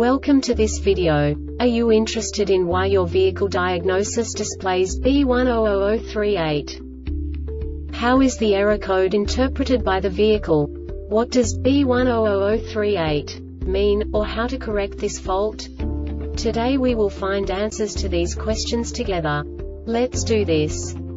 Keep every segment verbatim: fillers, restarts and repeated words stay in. Welcome to this video. Are you interested in why your vehicle diagnosis displays B one zero zero zero three eight? How is the error code interpreted by the vehicle? What does B one zero zero zero three eight mean, or how to correct this fault? Today we will find answers to these questions together. Let's do this.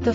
The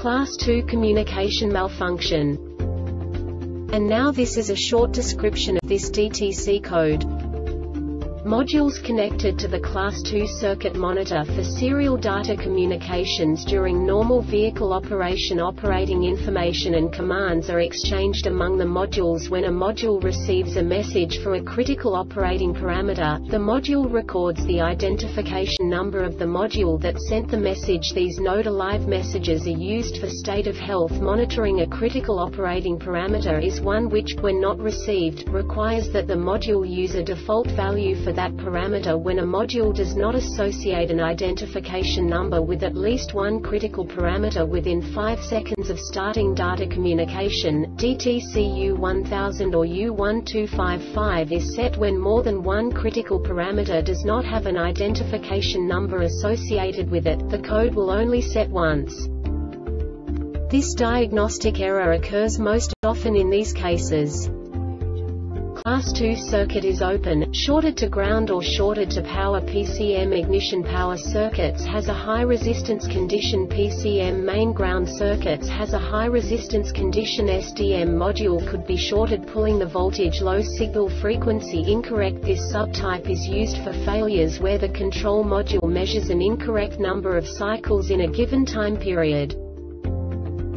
Class two communication malfunction. And now this is a short description of this D T C code. Modules connected to the Class two circuit monitor for serial data communications during normal vehicle operation. Operating information and commands are exchanged among the modules. When a module receives a message for a critical operating parameter, the module records the identification number of the module that sent the message. These node alive messages are used for state of health monitoring. A critical operating parameter is one which, when not received, requires that the module use a default value for that parameter. When a module does not associate an identification number with at least one critical parameter within five seconds of starting data communication, D T C U one thousand or U one two five five is set when more than one critical parameter does not have an identification number associated with it. The code will only set once. This diagnostic error occurs most often in these cases. Class two circuit is open, shorted to ground or shorted to power. P C M ignition power circuits has a high resistance condition. P C M main ground circuits has a high resistance condition. S D M module could be shorted, pulling the voltage low. Signal frequency incorrect. This subtype is used for failures where the control module measures an incorrect number of cycles in a given time period.